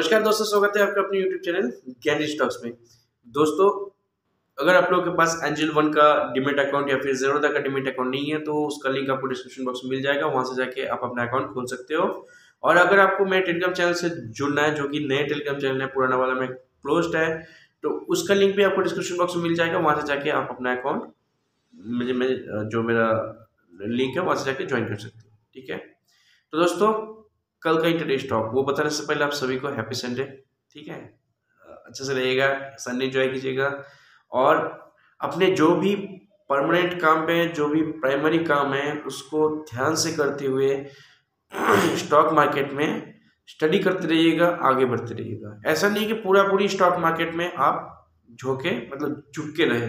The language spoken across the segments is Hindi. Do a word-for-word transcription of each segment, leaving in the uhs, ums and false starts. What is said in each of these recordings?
नमस्कार दोस्तों, स्वागत है आपका अपने यूट्यूब चैनल ज्ञानी स्टॉक्स में। दोस्तों, अगर आप लोगों के पास एंजल वन का डिमेट अकाउंट या फिर ज़ेरोधा का डिमेट अकाउंट नहीं है तो उसका लिंक आपको डिस्क्रिप्शन बॉक्स में मिल जाएगा, वहां से जाके आप अपना अकाउंट खोल सकते हो। और अगर आपको मेरे टेलीग्राम चैनल से जुड़ना है, जो कि नए टेलीग्राम चैनल है, पुराना वाला में क्लोज्ड है, तो उसका लिंक भी आपको डिस्क्रिप्शन बॉक्स में मिल जाएगा, वहाँ से जाके आप अपना अकाउंट मुझे जो मेरा लिंक है वहाँ से जाके ज्वाइन कर सकते हो। ठीक है, तो दोस्तों कल का इंटरडे स्टॉक वो बताने से पहले आप सभी को हैप्पी संडे। ठीक है, अच्छे से रहिएगा, संडे एंजॉय कीजिएगा और अपने जो भी परमानेंट काम पे जो भी प्राइमरी काम है उसको ध्यान से करते हुए स्टॉक मार्केट में स्टडी करते रहिएगा, आगे बढ़ते रहिएगा। ऐसा नहीं कि पूरा पूरी स्टॉक मार्केट में आप झोंके मतलब झुक के रहे।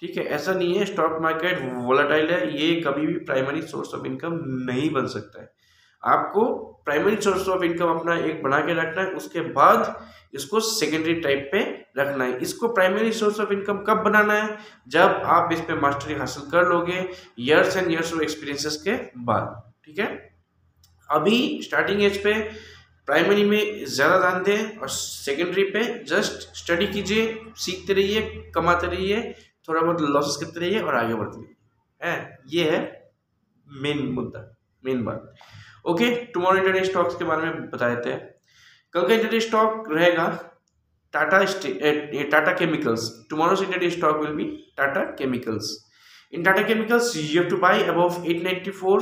ठीक है, ऐसा नहीं है। स्टॉक मार्केट वोलाटाइल है, ये कभी भी प्राइमरी सोर्स ऑफ इनकम नहीं बन सकता है। आपको प्राइमरी सोर्स ऑफ इनकम अपना एक बना के रखना है, उसके बाद इसको सेकेंडरी टाइप पे रखना है। इसको प्राइमरी सोर्स ऑफ इनकम कब बनाना है? जब आप इस पे मास्टरी हासिल कर लोगे years and years of experiences के बाद। ठीक है, अभी स्टार्टिंग एज पे प्राइमरी में ज़्यादा ध्यान दें और सेकेंडरी पे जस्ट स्टडी कीजिए, सीखते रहिए, कमाते रहिए, थोड़ा बहुत लॉसेस करते रहिए और आगे बढ़ते रहिए। है ये है मेन मुद्दा, मेन बात। ओके, टुमारो इंटरडे स्टॉक्स के बारे में बता देते हैं। कल का इंटरडे स्टॉक रहेगा Tata Tata chemicals. Tomorrow's intraday stock will be Tata chemicals. In Tata chemicals you have to buy above eight ninety four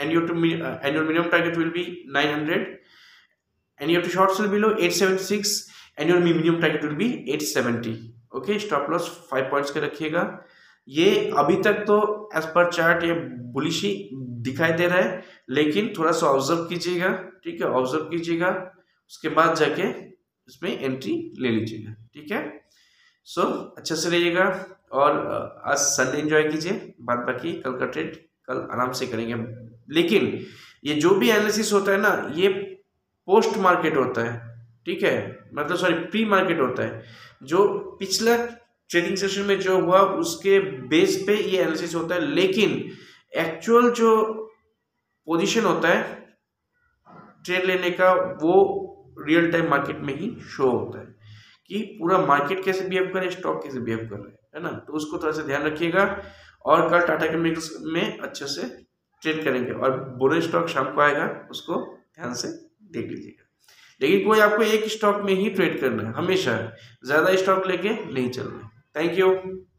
and you have to and your minimum target will be nine hundred and you have to short sell below eight seventy six and your minimum target will be eight seventy. Okay, stop loss five points के रखिएगा। ये अभी तक तो एज पर चार्ट ये बुलिश ही दिखाई दे रहा है, लेकिन थोड़ा सा ऑब्जर्व कीजिएगा। ठीक है, ऑब्जर्व कीजिएगा, उसके बाद जाके इसमें एंट्री ले लीजिएगा। ठीक है, सो so, अच्छे से रहिएगा और आज संडे एंजॉय कीजिए। बाद बाकी कल का ट्रेड कल आराम से करेंगे, लेकिन ये जो भी एनालिसिस होता है ना, ये पोस्ट मार्केट होता है। ठीक है, मतलब सॉरी प्री मार्केट होता है। जो पिछला ट्रेडिंग सेशन में जो हुआ उसके बेस पे ये एनालिसिस होता है, लेकिन एक्चुअल जो पोजीशन होता है ट्रेड लेने का वो रियल टाइम मार्केट में ही शो होता है कि पूरा मार्केट कैसे बिहेव करे, स्टॉक कैसे बिहेव कर रहा है, है ना। तो उसको थोड़ा सा ध्यान रखिएगा और कल टाटा केमिकल्स में अच्छे से ट्रेड करेंगे और बोरे स्टॉक शाम को आएगा, उसको ध्यान से देख लीजिएगा। लेकिन कोई आपको एक स्टॉक में ही ट्रेड करना है, हमेशा ज़्यादा स्टॉक लेके नहीं चलना है। Thank you.